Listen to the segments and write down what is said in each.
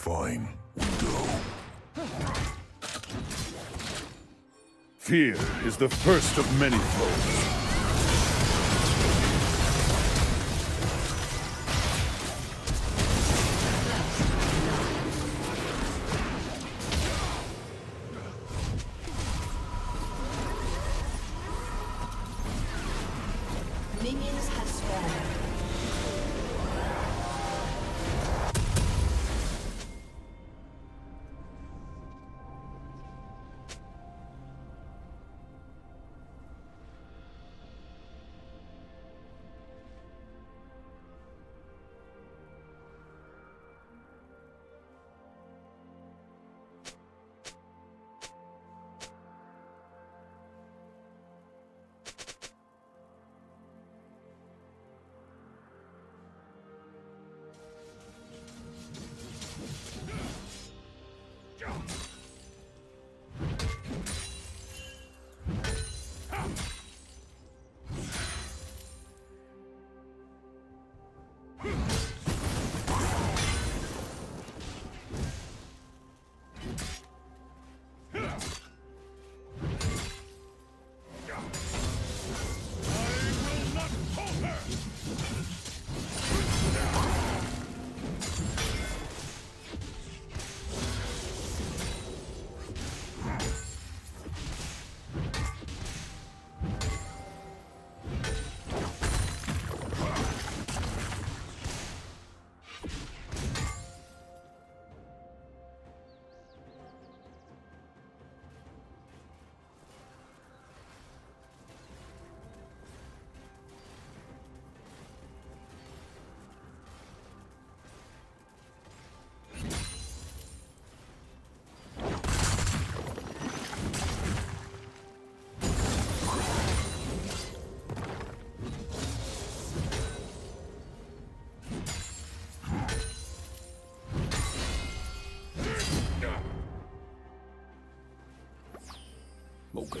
Fine, we go. Fear is the first of many foes. Okay.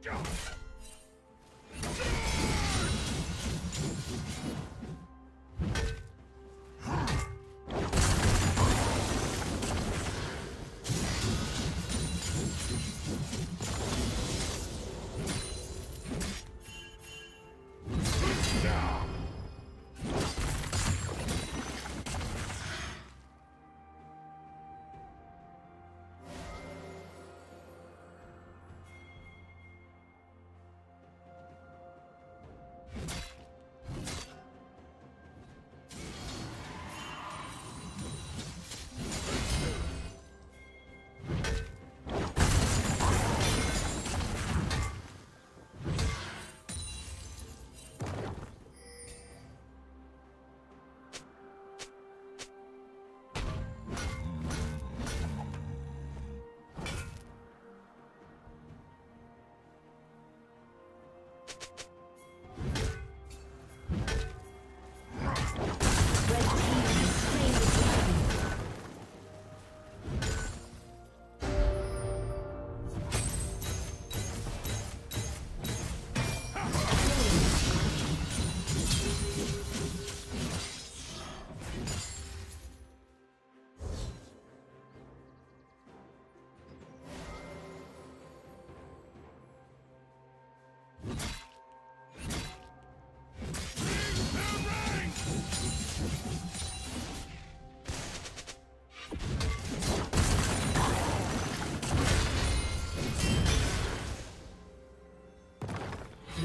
Go!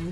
Blue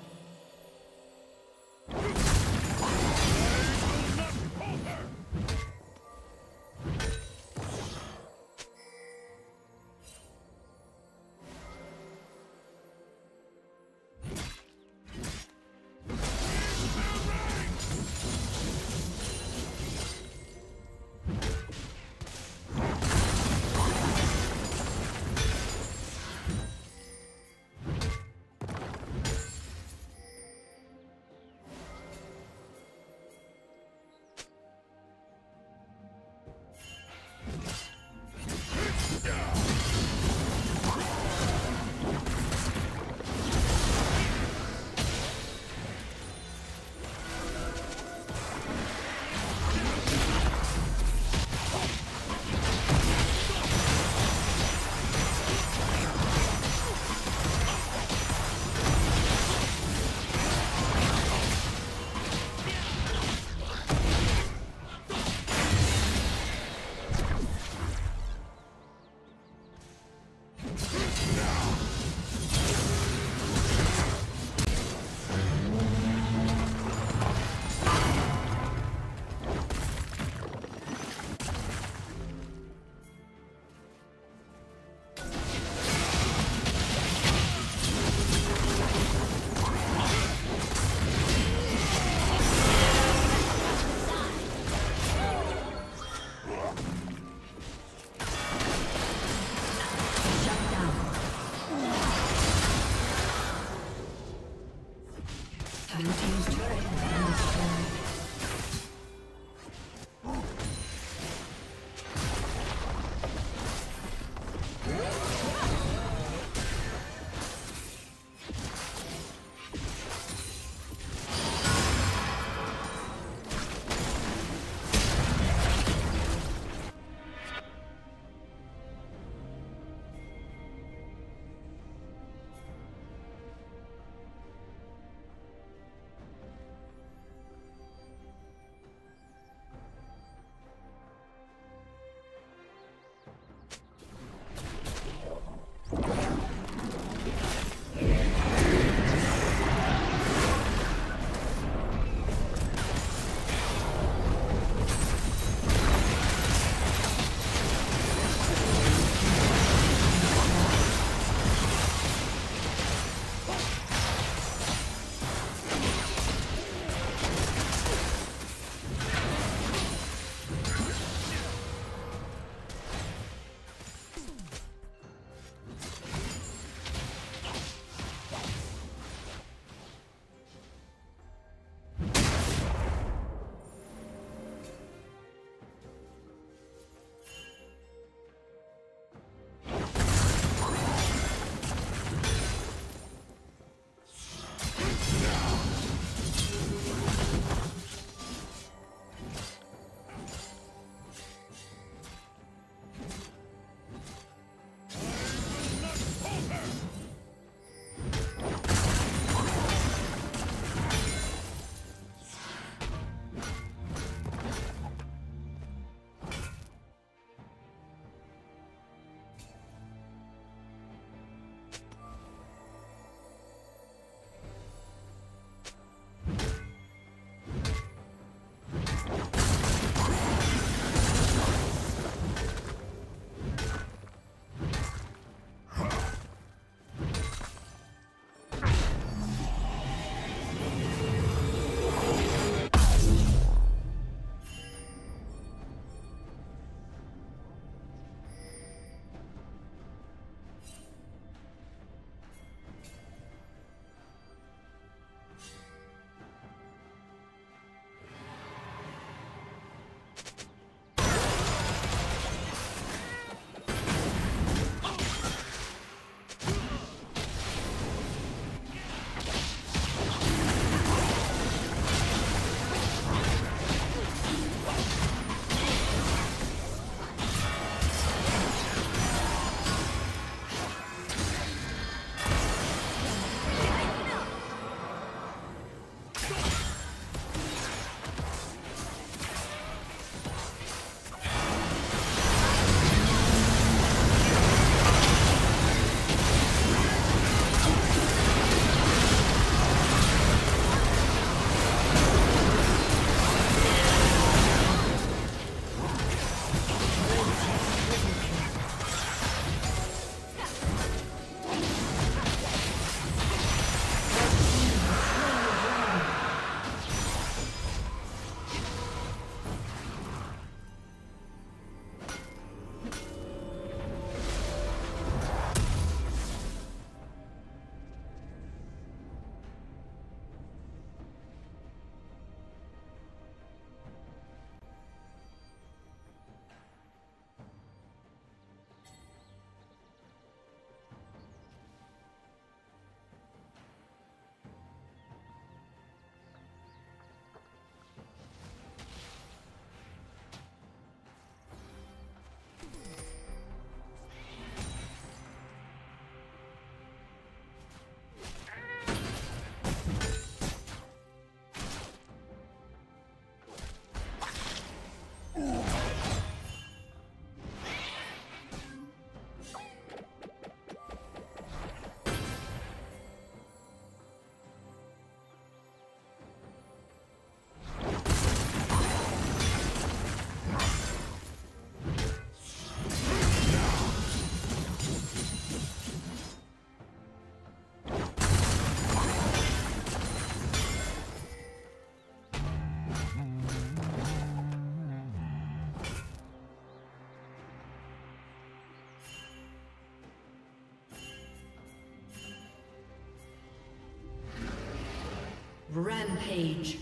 Rampage.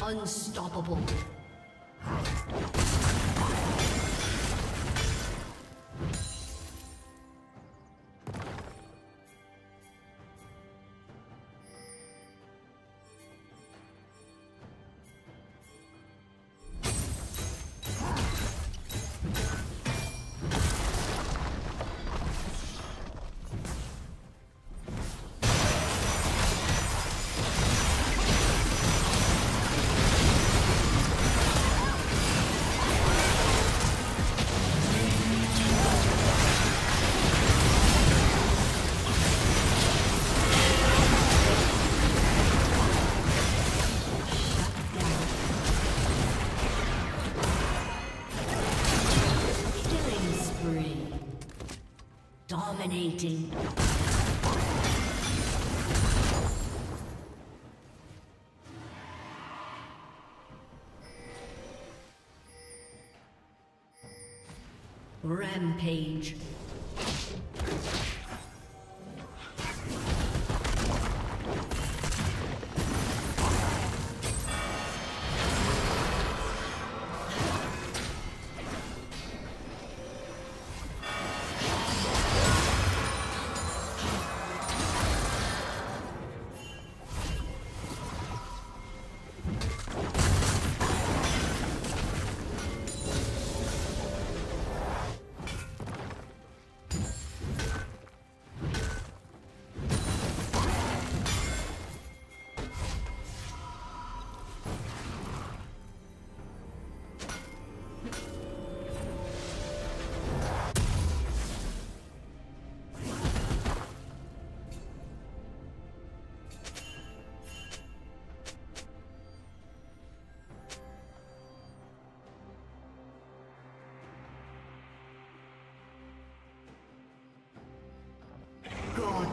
Unstoppable. Dominating. Rampage.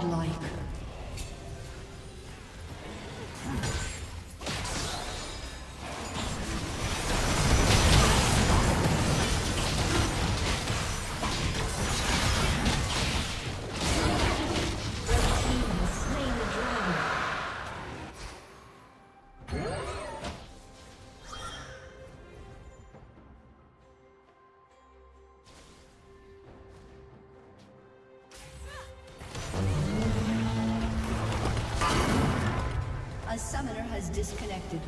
Like A summoner has disconnected.